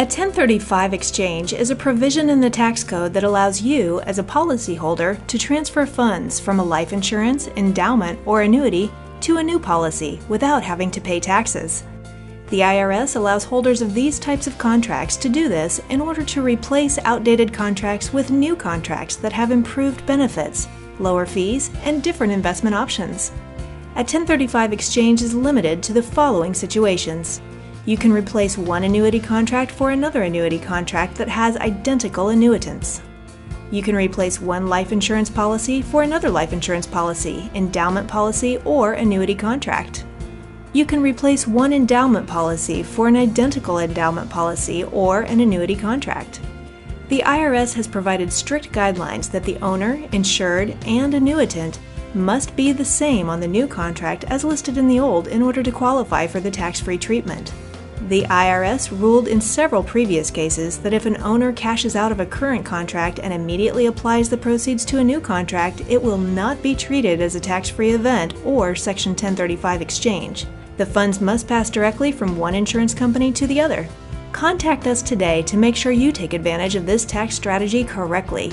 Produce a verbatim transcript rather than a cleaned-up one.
A ten thirty-five exchange is a provision in the tax code that allows you, as a policyholder, to transfer funds from a life insurance, endowment, or annuity to a new policy without having to pay taxes. The I R S allows holders of these types of contracts to do this in order to replace outdated contracts with new contracts that have improved benefits, lower fees, and different investment options. A ten thirty-five exchange is limited to the following situations. You can replace one annuity contract for another annuity contract that has identical annuitants. You can replace one life insurance policy for another life insurance policy, endowment policy, or annuity contract. You can replace one endowment policy for an identical endowment policy or an annuity contract. The I R S has provided strict guidelines that the owner, insured, and annuitant must be the same on the new contract as listed in the old in order to qualify for the tax-free treatment. The I R S ruled in several previous cases that if an owner cashes out of a current contract and immediately applies the proceeds to a new contract, it will not be treated as a tax-free event or Section ten thirty-five exchange. The funds must pass directly from one insurance company to the other. Contact us today to make sure you take advantage of this tax strategy correctly.